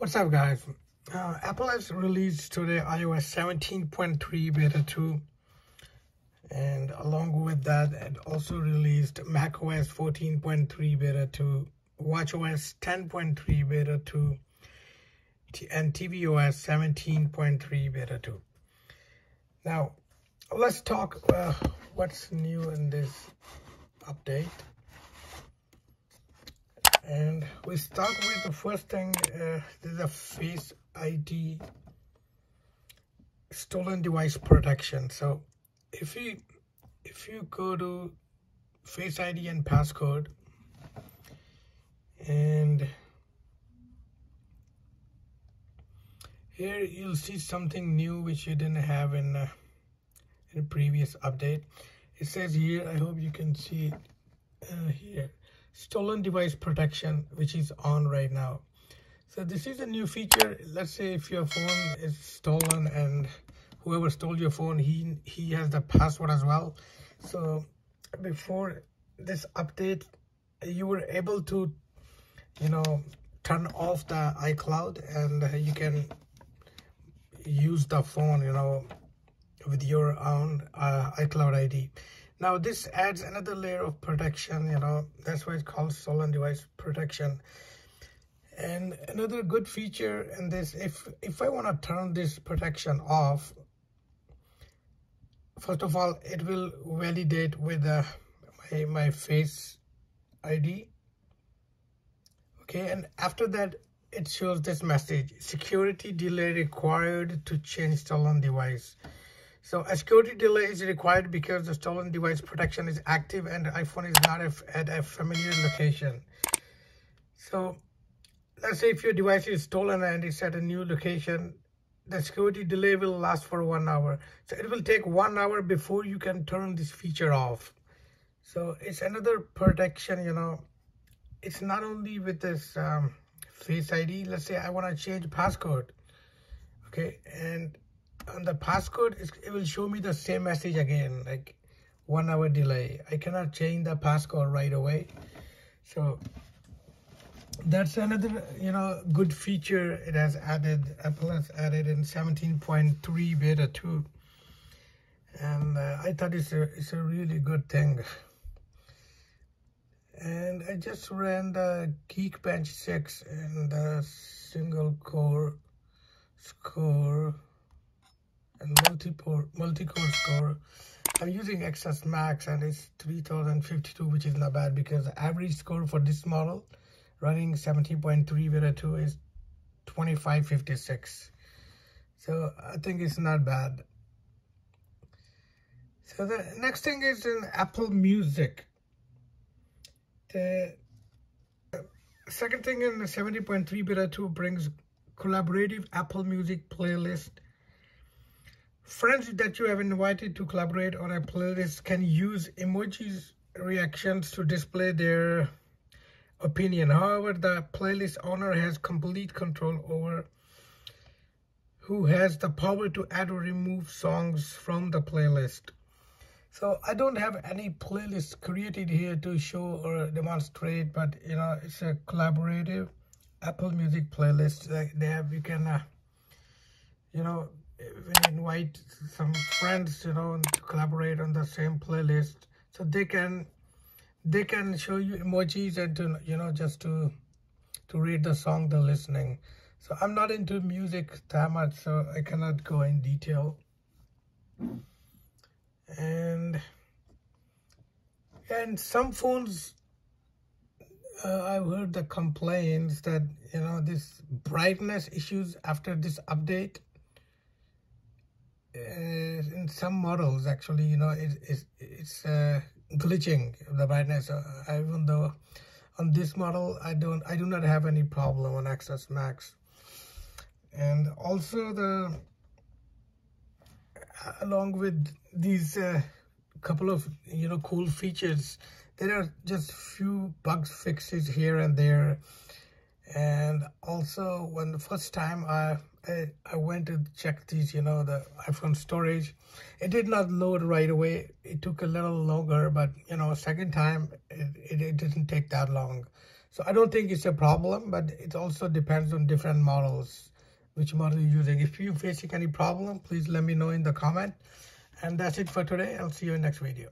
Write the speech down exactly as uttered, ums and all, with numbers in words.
What's up, guys? Uh, Apple has released today i O S seventeen point three beta two, and along with that it also released macOS fourteen point three beta two, watchOS ten point three beta two, and tvOS seventeen point three beta two. Now let's talk uh, what's new in this update. And we start with the first thing, uh, this is a Face I D stolen device protection. So if you if you go to Face I D and passcode, and here you'll see something new which you didn't have in uh, in a previous update. It says here, I hope you can see it uh, here, stolen device protection, which is on right now. So this is a new feature. Let's say if your phone is stolen and whoever stole your phone, he he has the password as well. So before this update, you were able to, you know, turn off the iCloud and you can use the phone, you know, with your own uh, iCloud I D. Now this adds another layer of protection, you know, that's why it's called stolen device protection. And another good feature in this, if if I want to turn this protection off, first of all, it will validate with uh, my, my Face I D. Okay, and after that, it shows this message, security delay required to change stolen device. So a security delay is required because the stolen device protection is active and the iPhone is not at a familiar location. So let's say if your device is stolen and it's at a new location, the security delay will last for one hour. So it will take one hour before you can turn this feature off. So it's another protection, you know. It's not only with this um, Face I D. Let's say I want to change passcode. Okay, and on the passcode, it will show me the same message again, like one hour delay. I cannot change the passcode right away. So that's another, you know, good feature it has added. Apple has added in seventeen point three beta two, and uh, I thought it's a it's a really good thing. And I just ran the Geekbench six and the single core score and multi-core multi-core score. I'm using X S Max and it's three thousand fifty-two, which is not bad because the average score for this model running seventeen point three beta two is twenty-five fifty-six. So I think it's not bad. So the next thing is in Apple Music. The second thing in the seventeen point three beta two brings collaborative Apple Music playlist. Friends that you have invited to collaborate on a playlist can use emojis reactions to display their opinion. However, the playlist owner has complete control over who has the power to add or remove songs from the playlist. So I don't have any playlist created here to show or demonstrate, but you know, it's a collaborative Apple Music playlist. Like they have, you can, uh, you know, when you invite some friends, you know, to collaborate on the same playlist, so they can they can show you emojis and to, you know, just to to read the song they're listening. So I'm not into music that much, so I cannot go in detail. And and some phones, uh, I've heard the complaints that, you know, this brightness issues after this update. Uh, in some models, actually, you know, it, it, it's uh, glitching the brightness. Uh, even though on this model, I don't, I do not have any problem on X S Max. And also the, along with these uh, couple of, you know, cool features, there are just few bug fixes here and there. And also, when the first time I, I I went to check these, you know, the iPhone storage, it did not load right away. It took a little longer, but you know, second time it, it, it didn't take that long. So I don't think it's a problem, but it also depends on different models, which model you're using. If you're facing any problem, please let me know in the comment. And that's it for today. I'll see you in the next video.